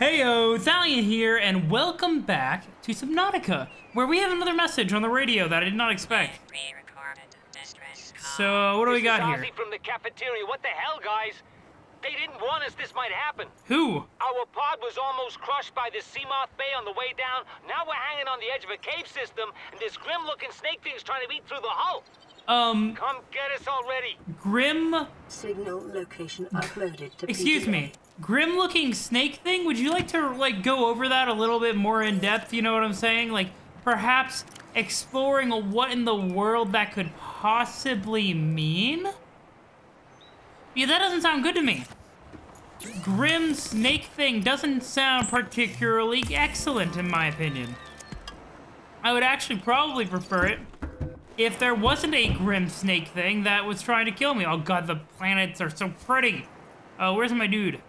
Heyo, Thalion here, and welcome back to Subnautica, where we have another message on the radio that I did not expect. So, what do we got here? This is Ozzy from the cafeteria. What the hell, guys? They didn't warn us this might happen. Who? Our pod was almost crushed by the Seamoth Bay on the way down. Now we're hanging on the edge of a cave system, and this grim-looking snake thing's trying to eat through the hull. Come get us already. Grim. Signal location uploaded to Excuse PDA. Me. Grim-looking snake thing. Would you like to go over that a little bit more in depth? You know what I'm saying? Like perhaps exploring what in the world that could possibly mean. Yeah, that doesn't sound good to me. Grim snake thing doesn't sound particularly excellent in my opinion. I would actually probably prefer it if there wasn't a grim snake thing that was trying to kill me. Oh god, the planets are so pretty. Oh, where's my dude?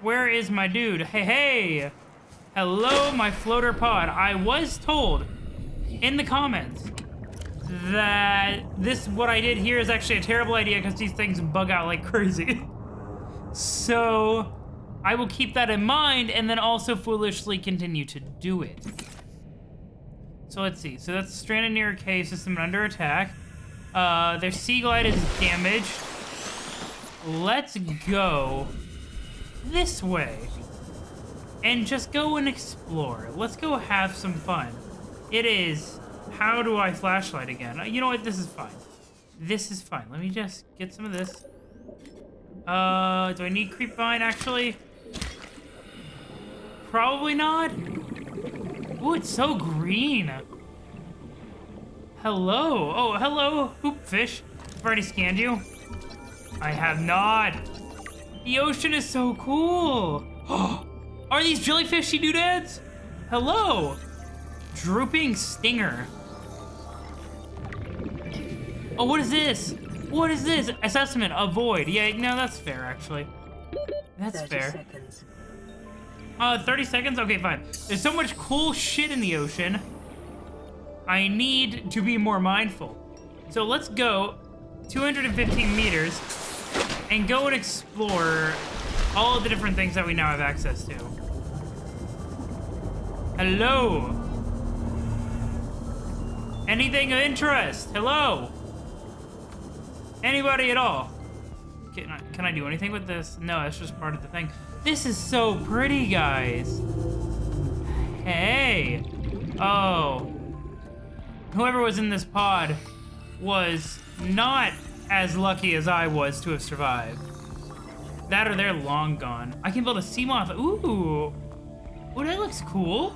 Where is my dude? Hey, hey! Hello, my floater pod. I was told in the comments that this, what I did here, is actually a terrible idea because these things bug out like crazy. So I will keep that in mind and then also foolishly continue to do it. So let's see. So that's stranded near a cave system and under attack. Their sea glide is damaged. Let's go this way and just go and explore. Let's go have some fun. It is, how do I flashlight again? You know what? This is fine. This is fine. Let me just get some of this. Do I need creep vine actually? Probably not. Ooh, it's so green. Hello. Oh, hello, hoopfish. I've already scanned you. I have not. The ocean is so cool. Oh, are these jellyfishy doodads? Hello. Drooping stinger. Oh, what is this? What is this? Assessment, avoid. Yeah, no, that's fair, actually. That's fair. 30 seconds. 30 seconds? Okay, fine. There's so much cool shit in the ocean. I need to be more mindful. So let's go 215 meters and go and explore all the different things that we now have access to. Hello. Anything of interest? Hello. Anybody at all? Can I do anything with this? No, that's just part of the thing. This is so pretty, guys. Hey. Oh. Whoever was in this pod was not as lucky as I was to have survived. That or they're long gone. I can build a Seamoth. Ooh. Oh, that looks cool.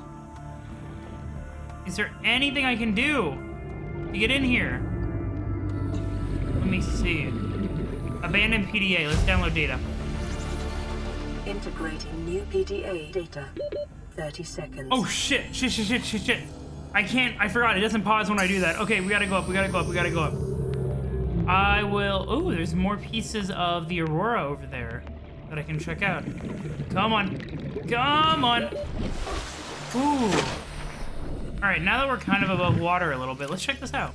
Is there anything I can do to get in here? Let me see. Abandon PDA. Let's download data. Integrating new PDA data. 30 seconds. Oh shit, shit, shit, shit, shit, shit. I can't, I forgot, it doesn't pause when I do that. Okay, we gotta go up, we gotta go up, we gotta go up. I will, oh, there's more pieces of the Aurora over there that I can check out. Come on, come on. Ooh. All right, now that we're kind of above water a little bit, let's check this out.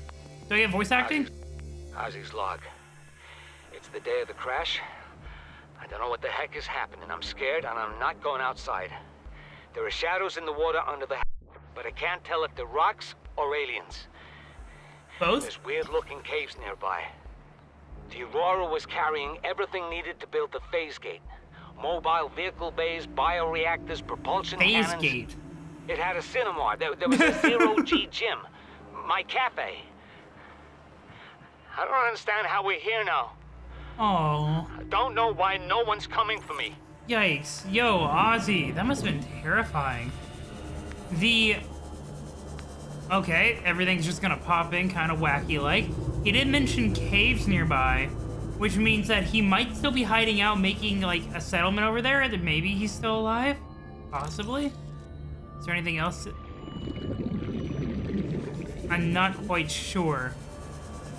Do I get voice acting? Ozzy's log. It's the day of the crash. I don't know what the heck is happening. I'm scared and I'm not going outside. There are shadows in the water under the, but I can't tell if they're rocks or aliens. Both? There's weird looking caves nearby. The Aurora was carrying everything needed to build the phase gate. Mobile vehicle bays, bioreactors, propulsion cannons. Phase gate. It had a cinema. There was a zero-G gym. My cafe. I don't understand how we're here now. Oh. I don't know why no one's coming for me. Yikes. Yo, Ozzy, that must have been terrifying. The... Okay, everything's just gonna pop in kind of wacky-like. He did mention caves nearby, which means that he might still be hiding out, making, like, a settlement over there, that maybe he's still alive? Possibly? Is there anything else? I'm not quite sure.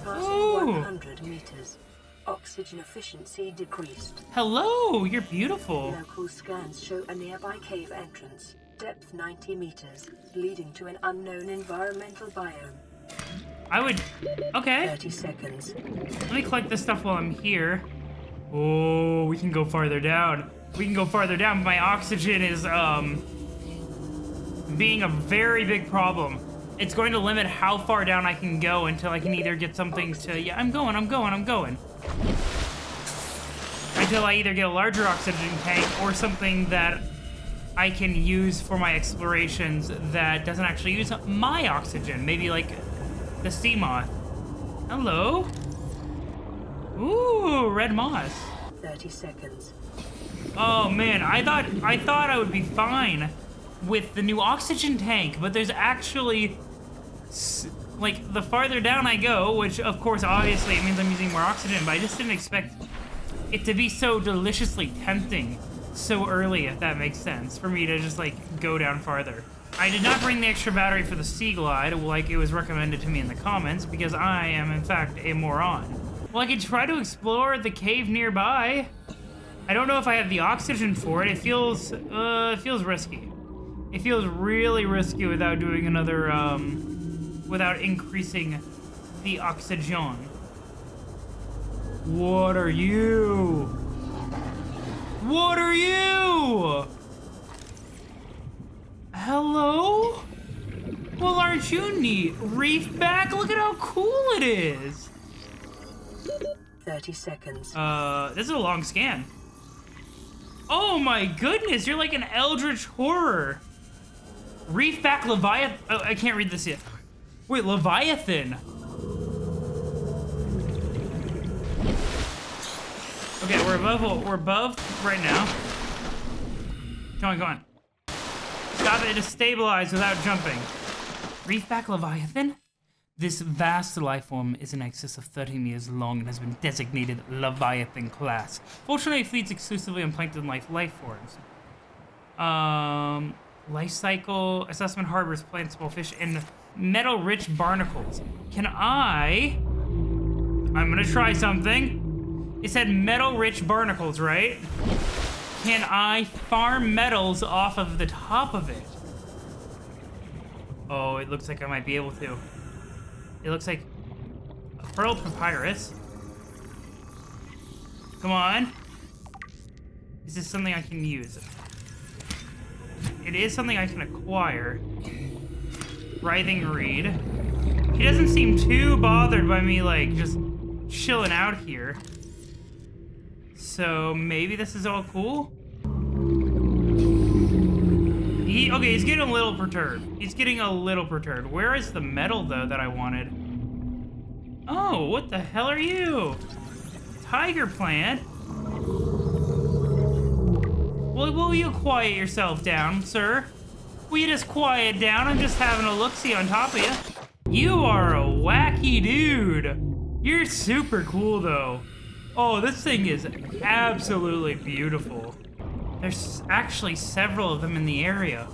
Passing 100 meters. Oxygen efficiency decreased. Hello, you're beautiful. Local scans show a nearby cave entrance, depth 90 meters, leading to an unknown environmental biome. I would, okay. 30 seconds. Let me collect this stuff while I'm here. Oh, we can go farther down. we can go farther down. My oxygen is being a very big problem. It's going to limit how far down I can go until I can either get something to... Yeah, I'm going. Until I either get a larger oxygen tank or something that I can use for my explorations that doesn't actually use my oxygen. Maybe like the CMOS. Hello? Ooh, red moss. 30 seconds. Oh man, I thought I would be fine with the new oxygen tank, but there's actually, like, the farther down I go, which of course obviously it means I'm using more oxygen, but I just didn't expect it to be so deliciously tempting so early, if that makes sense, for me to just like go down farther. I did not bring the extra battery for the Sea Glide like it was recommended to me in the comments, because I am in fact a moron. Well, I could try to explore the cave nearby. I don't know if I have the oxygen for it. It feels risky. It feels really risky without doing another, without increasing the oxygen. What are you? What are you? Hello? Well, aren't you neat, Reefback? Look at how cool it is. 30 seconds. This is a long scan. Oh my goodness, you're like an eldritch horror. Reefback Leviathan. Oh, I can't read this yet. Wait, Leviathan. Okay, we're above right now. Go on. Stop it to stabilize without jumping. Reefback Leviathan? This vast life form is in excess of 13 years long and has been designated Leviathan class. Fortunately, it feeds exclusively on plankton life forms. Life cycle assessment harbors plants, small fish, and metal-rich barnacles. Can I? I'm gonna try something. It said metal-rich barnacles, right? Can I farm metals off of the top of it? Oh, it looks like I might be able to. It looks like a furled papyrus. Come on. Is this something I can use? It is something I can acquire. Writhing reed. He doesn't seem too bothered by me, like, just chilling out here. So maybe this is all cool? Okay, he's getting a little perturbed. Where is the metal, though, that I wanted? Oh, what the hell are you? Tiger plant? Well, will you quiet yourself down, sir? Will you just quiet down? I'm just having a look-see on top of you. You are a wacky dude. You're super cool, though. Oh, this thing is absolutely beautiful. There's actually several of them in the area.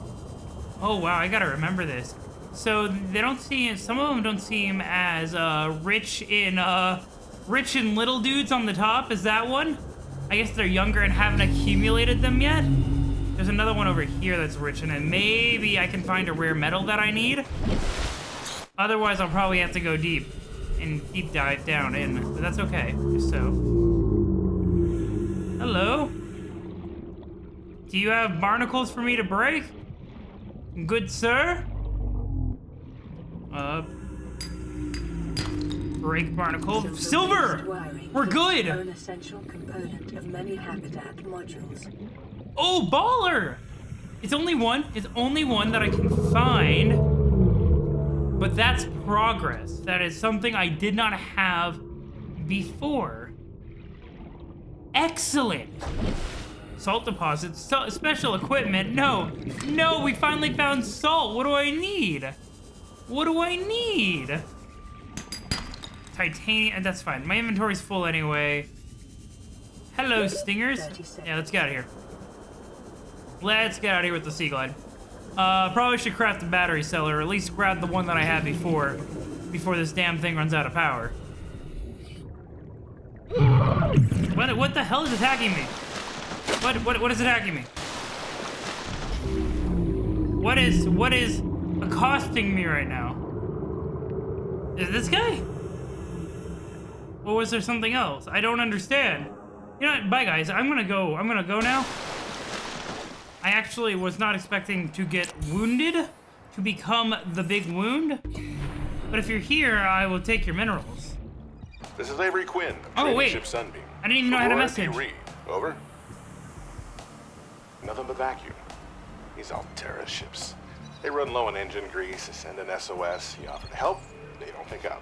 Oh wow, I gotta remember this. So they don't seem, some of them don't seem as rich in little dudes on the top. Is that one? I guess they're younger and haven't accumulated them yet. There's another one over here that's rich in it. Maybe I can find a rare metal that I need. Otherwise, I'll probably have to go deep and deep dive down in. But that's okay. So, hello. Do you have barnacles for me to break? Good sir? Break barnacle. Silver! We're good! An essential component of many habitat modules. Oh, baller! It's only one that I can find. But that's progress. That is something I did not have before. Excellent! Salt deposits, special equipment. No, we finally found salt. What do I need? Titanium, that's fine. My inventory's full anyway. Hello, stingers. Yeah, let's get out of here. With the Sea Glide. Probably should craft the battery cellar, or at least grab the one that I had before this damn thing runs out of power. What the hell is attacking me? What is attacking me? What is accosting me right now? Is this guy? Or was there something else? I don't understand. You know what? Bye guys. I'm gonna go now. I actually was not expecting to get wounded to become the big wound. But if you're here, I will take your minerals. This is Avery Quinn. Oh, wait. Ship Sunbeam. I didn't even know I had a message. Reed. Over. Nothing but vacuum. These Alterra ships. They run low on engine grease, send an SOS. He offered help. They don't pick up.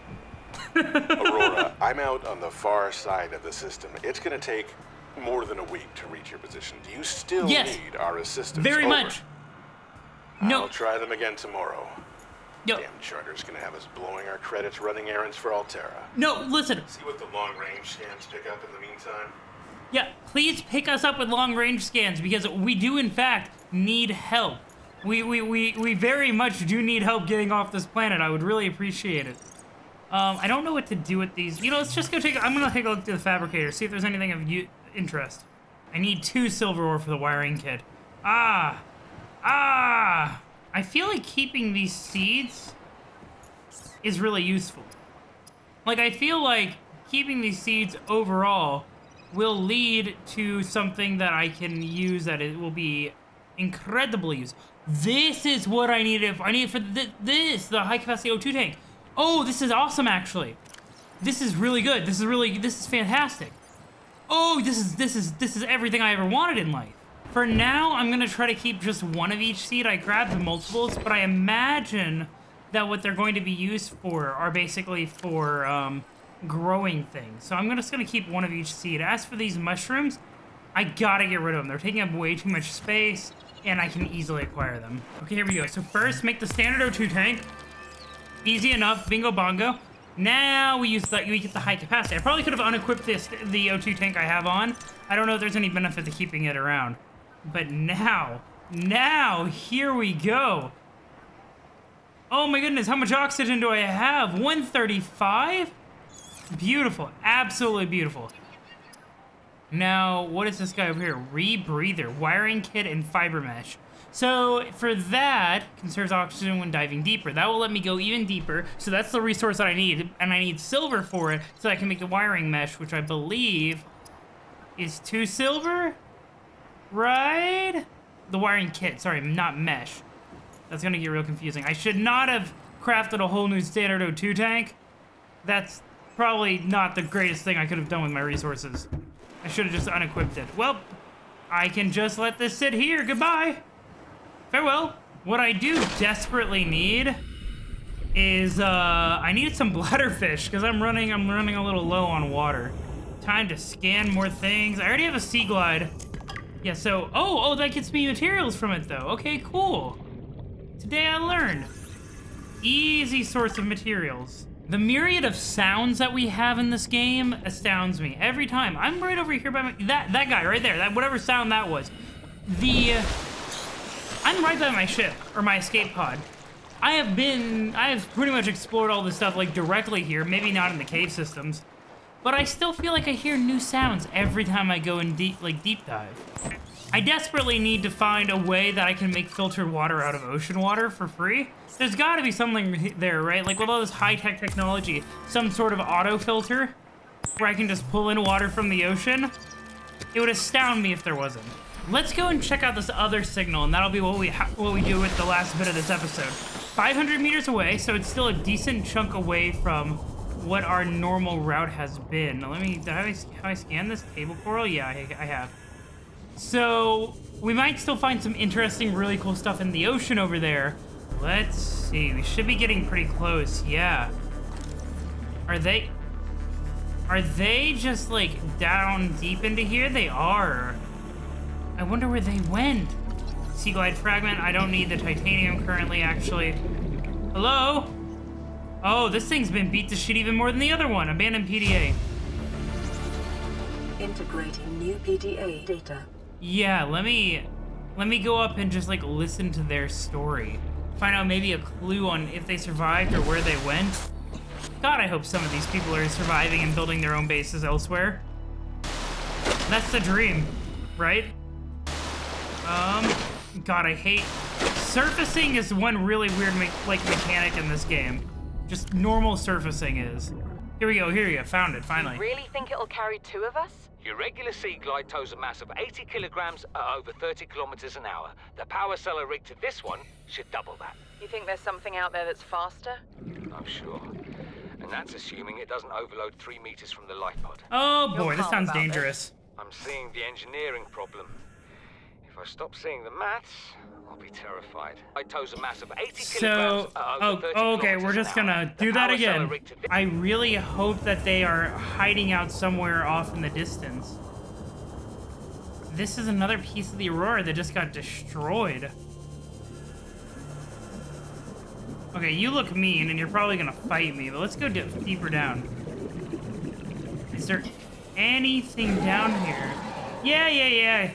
Aurora, I'm out on the far side of the system. It's going to take more than a week to reach your position. Do you still need our assistance? Very much. No. I'll try them again tomorrow. Yep. Damn charter's going to have us blowing our credits running errands for Alterra. No, listen. See what the long-range scans pick up in the meantime? Yeah, please pick us up with long-range scans, because we do, in fact, need help. We very much do need help getting off this planet. I would really appreciate it. I don't know what to do with these. You know, let's just go take... I'm going to take a look through the fabricator, see if there's anything of interest. I need 2 silver ore for the wiring kit. I feel like keeping these seeds is really useful. Like, I feel like keeping these seeds overall will lead to something that I can use that it will be incredibly useful. This is what I need. If I need for this, the high-capacity O2 tank. Oh, this is awesome, actually. This is really good. This is fantastic. Oh, this is everything I ever wanted in life. For now, I'm gonna try to keep just one of each seed. I grabbed the multiples, but I imagine that what they're going to be used for are basically for growing things. So I'm just gonna keep one of each seed. As for these mushrooms, I gotta get rid of them. They're taking up way too much space, and I can easily acquire them. Okay, here we go. So first, make the standard O2 tank. Easy enough, bingo bongo. Now we use that. We get the high capacity. I probably could have unequipped the O2 tank I have on. I don't know if there's any benefit to keeping it around. But now here we go. Oh my goodness, how much oxygen do I have? 135? Beautiful, absolutely beautiful. Now, what is this guy over here? Rebreather, wiring kit, and fiber mesh. So for that, conserves oxygen when diving deeper. That will let me go even deeper. So that's the resource that I need, and I need silver for it so I can make the wiring mesh, which I believe is 2 silver, right? The wiring kit, sorry, not mesh. That's gonna get real confusing. I should not have crafted a whole new standard O2 tank. That's probably not the greatest thing I could have done with my resources. I should have just unequipped it. Well, I can just let this sit here. Goodbye. Farewell. What I do desperately need is I need some bladderfish because I'm running a little low on water. Time to scan more things. I already have a sea glide. Yeah, so oh, that gets me materials from it though. Okay, cool. Today I learned. Easy source of materials. The myriad of sounds that we have in this game astounds me every time. I'm right over here by my that guy right there. That whatever sound that was. I'm right by my ship or my escape pod. I have pretty much explored all this stuff like directly here, maybe not in the cave systems, but I still feel like I hear new sounds every time I go in deep dive. I desperately need to find a way that I can make filtered water out of ocean water for free. There's got to be something there, right? Like with all this high-tech technology, some sort of auto filter where I can just pull in water from the ocean. It would astound me if there wasn't. Let's go and check out this other signal, and that'll be what we do with the last bit of this episode. 500 meters away, so it's still a decent chunk away from what our normal route has been. Now, have I scanned this table coral? Yeah, I have. So we might still find some interesting, really cool stuff in the ocean over there. Let's see. We should be getting pretty close. Yeah. Are they just like down deep into here? They are. I wonder where they went. Sea glide fragment. I don't need the titanium currently, actually. Hello? Oh, this thing's been beat to shit even more than the other one. Abandoned PDA. Integrating new PDA data. Yeah, let me go up and just like listen to their story. Find out maybe a clue on if they survived or where they went. God, I hope some of these people are surviving and building their own bases elsewhere. That's the dream, right? God, I hate... Surfacing is one really weird, mechanic in this game. Just normal surfacing is. Here we go, found it, finally. You really think it'll carry 2 of us? Your regular sea glide tows a mass of 80 kilograms at over 30 kilometers an hour. The power cellar rig to this one should double that. You think there's something out there that's faster? I'm sure. And that's assuming it doesn't overload 3 meters from the life pod. Oh boy, this sounds dangerous. I'm seeing the engineering problem. If I stop seeing the maths, I'll be terrified. I tows a mass of 80 kilograms at over 30 okay, we're just gonna do that again. I really hope that they are hiding out somewhere off in the distance. This is another piece of the Aurora that just got destroyed. Okay, you look mean, and you're probably gonna fight me, but let's go deeper down. Is there anything down here? Yeah.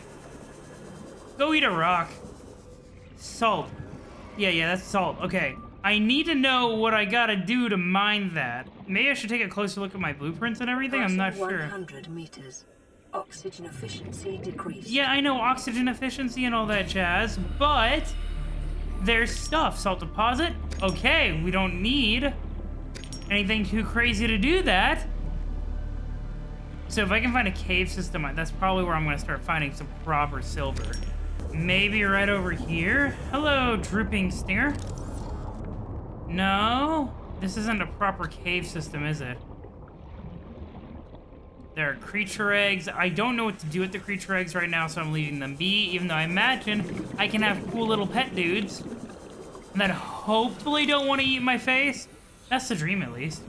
Go eat a rock. Salt. Yeah, that's salt. Okay. I need to know what I gotta do to mine that. Maybe I should take a closer look at my blueprints and everything? I'm not sure. 100 meters. Oxygen efficiency decreased. Yeah, I know oxygen efficiency and all that jazz, but there's stuff. Salt deposit. Okay, we don't need anything too crazy to do that. So if I can find a cave system, that's probably where I'm gonna start finding some proper silver. Maybe right over here? Hello, drooping stinger. No, this isn't a proper cave system, is it? There are creature eggs. I don't know what to do with the creature eggs right now, so I'm leaving them be, even though I imagine I can have cool little pet dudes that hopefully don't want to eat my face. That's the dream, at least.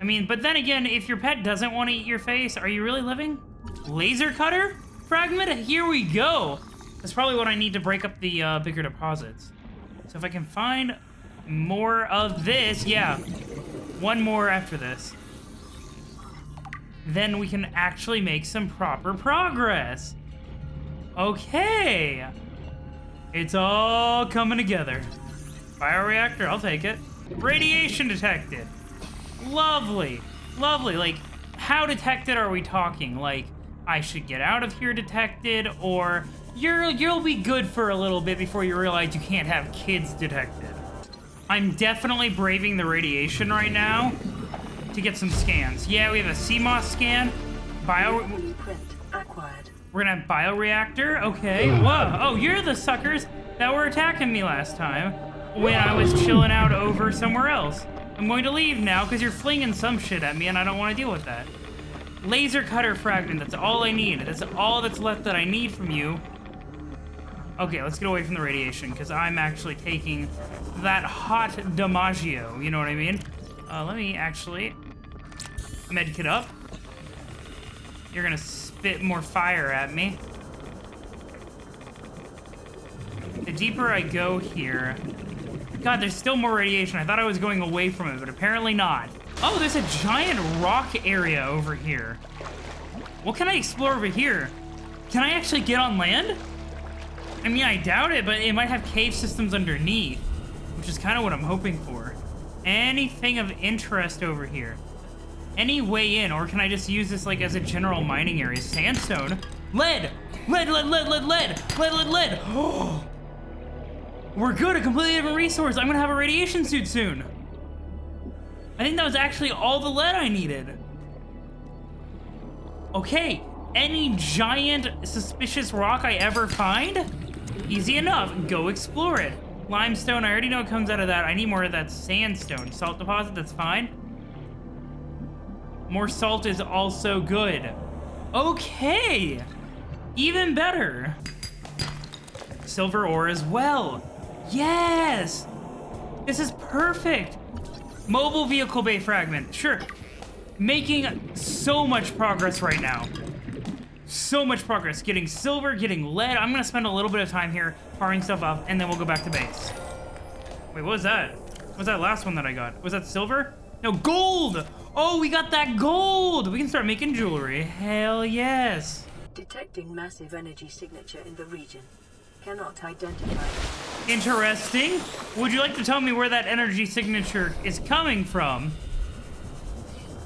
I mean, but then again, if your pet doesn't want to eat your face, are you really living? Laser cutter fragment? Here we go. That's probably what I need to break up the bigger deposits. So if I can find more of this, yeah, one more after this, then we can actually make some proper progress. Okay. It's all coming together. Bioreactor, I'll take it. Radiation detected. Lovely. Lovely. Like, how detected are we talking? Like, I should get out of here detected, or... You'll be good for a little bit before you realize you can't have kids detected. I'm definitely braving the radiation right now to get some scans. Yeah, we have a CMOS scan. We're gonna have bioreactor. Okay. Whoa. Oh, you're the suckers that were attacking me last time when I was chilling out over somewhere else. I'm going to leave now because you're flinging some shit at me and I don't want to deal with that. Laser cutter fragment. That's all I need. That's all that's left that I need from you. Okay, let's get away from the radiation because I'm actually taking that hot Dimaggio. You know what I mean? Let me actually medkit up. You're going to spit more fire at me. The deeper I go here... God, there's still more radiation. I thought I was going away from it, but apparently not. Oh, there's a giant rock area over here. What can I explore over here? Can I actually get on land? I mean, I doubt it, but it might have cave systems underneath, which is kind of what I'm hoping for. Anything of interest over here? Any way in, or can I just use this like as a general mining area? Sandstone. Lead! Lead, lead, lead, lead, lead! Lead, lead, lead! Oh! We're good, a completely different resource. I'm gonna have a radiation suit soon. I think that was actually all the lead I needed. Okay, any giant suspicious rock I ever find, easy enough, go explore it. Limestone, I already know it comes out of that. I need more of that sandstone. Salt deposit, that's fine. More salt is also good. Okay, even better. Silver ore as well. Yes! This is perfect! Mobile vehicle bay fragment. Sure. Making so much progress right now. So much progress. Getting silver, getting lead. I'm going to spend a little bit of time here farming stuff up, and then we'll go back to base. Wait, what was that? What was that last one that I got? Was that silver? No, gold! Oh, we got that gold! We can start making jewelry. Hell yes. Detecting massive energy signature in the region. Cannot identify. Interesting. Would you like to tell me where that energy signature is coming from?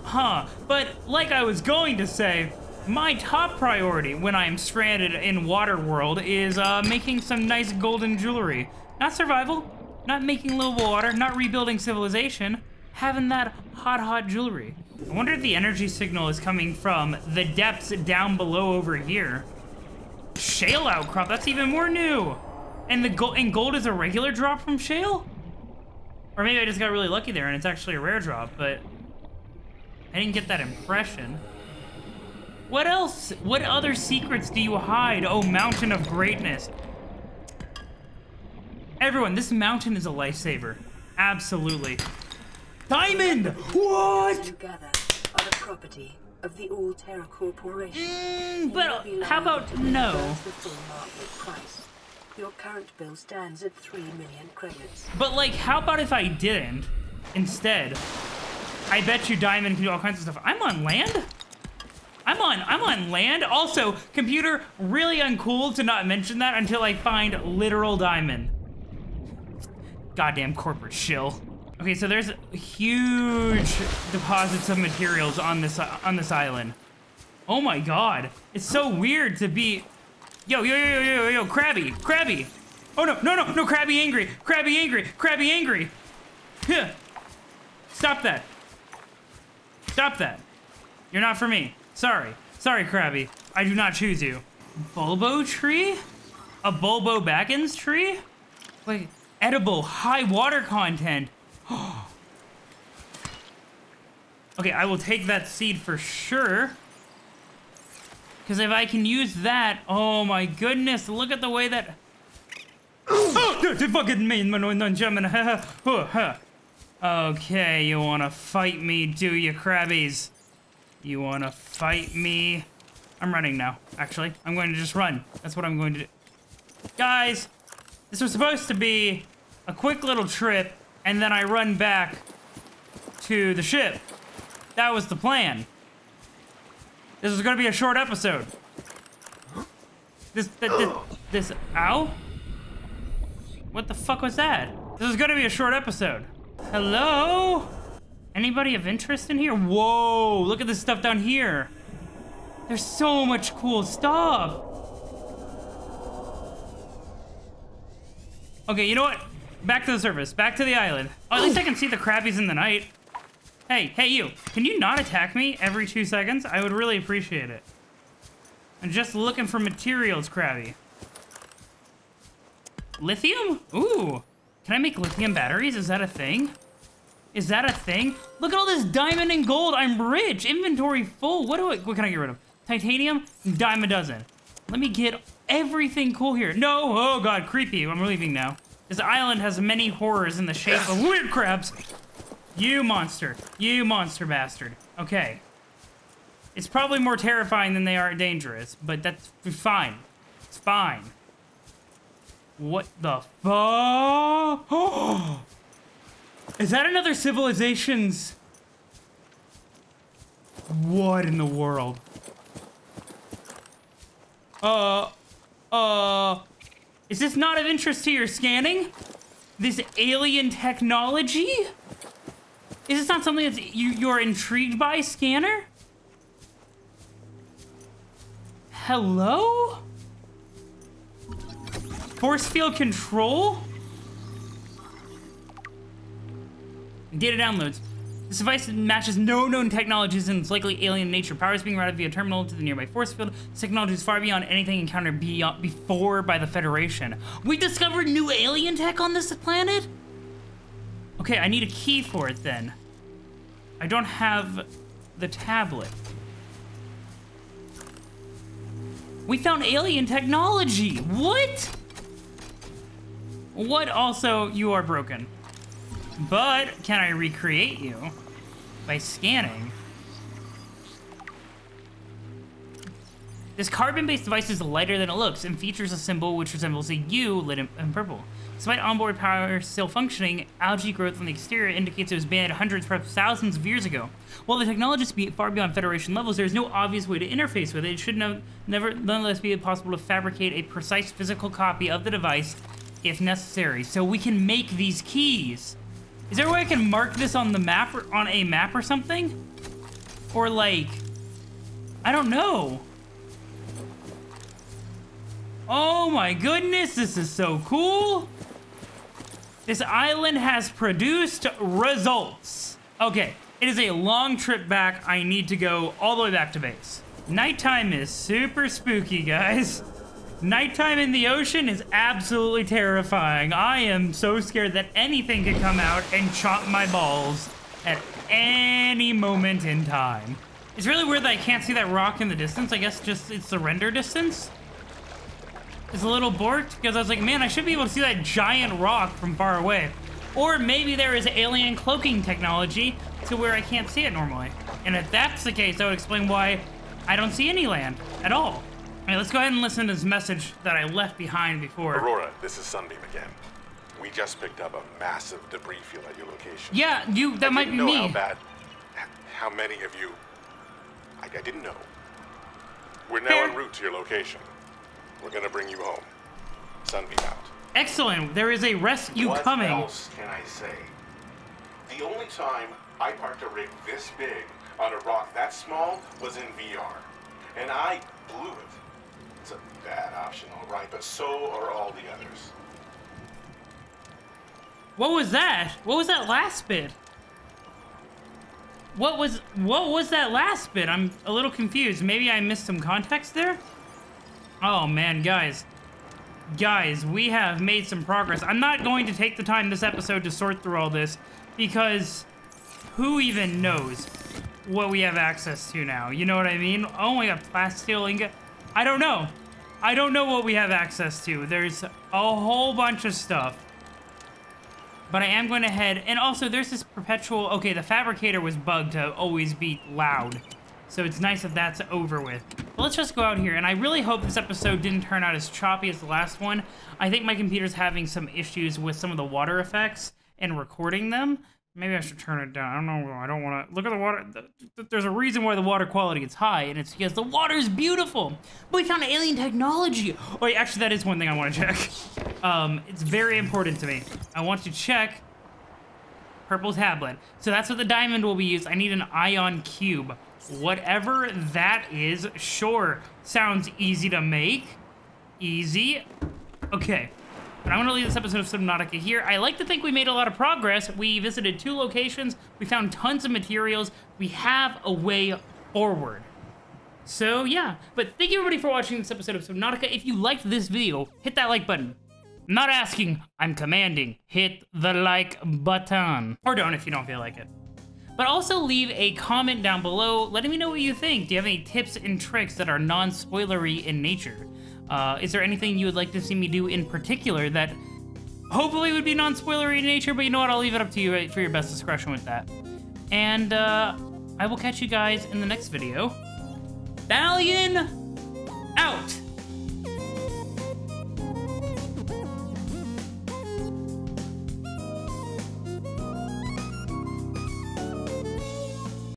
Huh. But like I was going to say, my top priority when I'm stranded in Waterworld is making some nice golden jewelry. Not survival, not making livable water, not rebuilding civilization, having that hot jewelry. I wonder if the energy signal is coming from the depths down below over here. Shale outcrop, that's even more new. And the gold is a regular drop from shale? Or maybe I just got really lucky there and it's actually a rare drop, but I didn't get that impression. What else? What other secrets do you hide, oh mountain of greatness? Everyone, this mountain is a lifesaver. Absolutely. Diamond! What? Together are the property of the Alterra Corporation. But how about no? Your current bill stands at 3 million credits. But like, how about if I didn't? Instead, I bet you Diamond can do all kinds of stuff. I'm on land? I'm on land. Also, computer, really uncool to not mention that until I find literal diamond. Goddamn corporate shill. Okay, so there's huge deposits of materials on this island. Oh my god. It's so weird to be yo, Krabby. Oh no, Krabby angry. Huh. Stop that. You're not for me. Sorry, Krabby. I do not choose you. Bulbo tree? A Bulbo Baggins tree? Like, edible, high water content. Okay, I will take that seed for sure. Because if I can use that, oh my goodness, look at the way that... Okay, you want to fight me, do you, Krabbies? You want to fight me? I'm running now, actually. I'm going to just run. That's what I'm going to do. Guys, this was supposed to be a quick little trip, and then I run back to the ship. That was the plan. This was going to be a short episode. This ow? What the fuck was that? This was going to be a short episode. Hello? Anybody of interest in here? Whoa, look at this stuff down here. There's so much cool stuff. Okay, you know what? Back to the surface, back to the island. Oh, at least I can see the crabbies in the night. Hey you, can you not attack me every 2 seconds? I would really appreciate it. I'm just looking for materials, crabby. Lithium? Ooh, can I make lithium batteries? Is that a thing? Is that a thing? Look at all this diamond and gold. I'm rich. Inventory full. What can I get rid of? Titanium, dime a dozen. Let me get everything cool here. No, oh god, creepy. I'm leaving now. This island has many horrors in the shape of weird crabs. You monster bastard. Okay. It's probably more terrifying than they are dangerous, but that's fine. It's fine. What the fuck? Oh! Is that another civilization's... What in the world? Is this not of interest to your scanning? This alien technology? Is this not something that you're intrigued by, scanner? Hello? Force field control? Data downloads. This device matches no known technologies and it's likely alien in nature. Power is being routed via terminal to the nearby force field. This technology is far beyond anything encountered before by the Federation. We discovered new alien tech on this planet? Okay, I need a key for it then. I don't have the tablet. We found alien technology. What? What also, you are broken. But can I recreate you by scanning? This carbon-based device is lighter than it looks and features a symbol which resembles a U lit in purple. Despite onboard power still functioning, algae growth on the exterior indicates it was banned hundreds, perhaps thousands of years ago. While the technology is far beyond Federation levels, there is no obvious way to interface with it. It should nonetheless be possible to fabricate a precise physical copy of the device if necessary. So we can make these keys. Is there a way I can mark this on the map or on a map or something? Or like, I don't know. Oh my goodness, this is so cool. This island has produced results. Okay, it is a long trip back. I need to go all the way back to base. Nighttime is super spooky, guys. Nighttime in the ocean is absolutely terrifying. I am so scared that anything could come out and chop my balls at any moment in time. It's really weird that I can't see that rock in the distance. I guess just it's the render distance. It's a little borked because I was like, man, I should be able to see that giant rock from far away. Or maybe there is alien cloaking technology to where I can't see it normally. And if that's the case, that would explain why I don't see any land at all. All right, let's go ahead and listen to this message that I left behind before. Aurora, this is Sunbeam again. We just picked up a massive debris field at your location. Yeah, you, that might be me. I didn't know how bad, how many of you, I didn't know. We're now en route to your location. We're gonna bring you home. Sunbeam out. Excellent, there is a rescue coming. What else can I say? The only time I parked a rig this big on a rock that small was in VR, and I blew it. It's a bad option, all right, but so are all the others. What was that? What was that last bit? What was that last bit? I'm a little confused. Maybe I missed some context there? Oh man, guys. Guys, we have made some progress. I'm not going to take the time this episode to sort through all this because who even knows what we have access to now? You know what I mean? Oh, we got plasteel ingot. I don't know. I don't know what we have access to. There's a whole bunch of stuff. But I am going to head... And also, there's this perpetual... Okay, the fabricator was bugged to always be loud. So it's nice that that's over with. But let's just go out here. And I really hope this episode didn't turn out as choppy as the last one. I think my computer's having some issues with some of the water effects and recording them. Maybe I should turn it down. I don't know. I don't want to... Look at the water. There's a reason why the water quality is high, and it's because the water is beautiful. But we found alien technology. Oh, actually, that is one thing I want to check. It's very important to me. I want to check purple tablet. So that's what the diamond will be used. I need an ion cube. Whatever that is, sure. Sounds easy to make. Easy. Okay. But I'm going to leave this episode of Subnautica here. I like to think we made a lot of progress. We visited 2 locations. We found tons of materials. We have a way forward. So, yeah. But thank you, everybody, for watching this episode of Subnautica. If you liked this video, hit that like button. I'm not asking. I'm commanding. Hit the like button. Or don't if you don't feel like it. But also leave a comment down below letting me know what you think. Do you have any tips and tricks that are non-spoilery in nature? Is there anything you would like to see me do in particular that hopefully would be non-spoilery in nature, but you know what, I'll leave it up to you for your best discretion with that. And I will catch you guys in the next video. Thalion!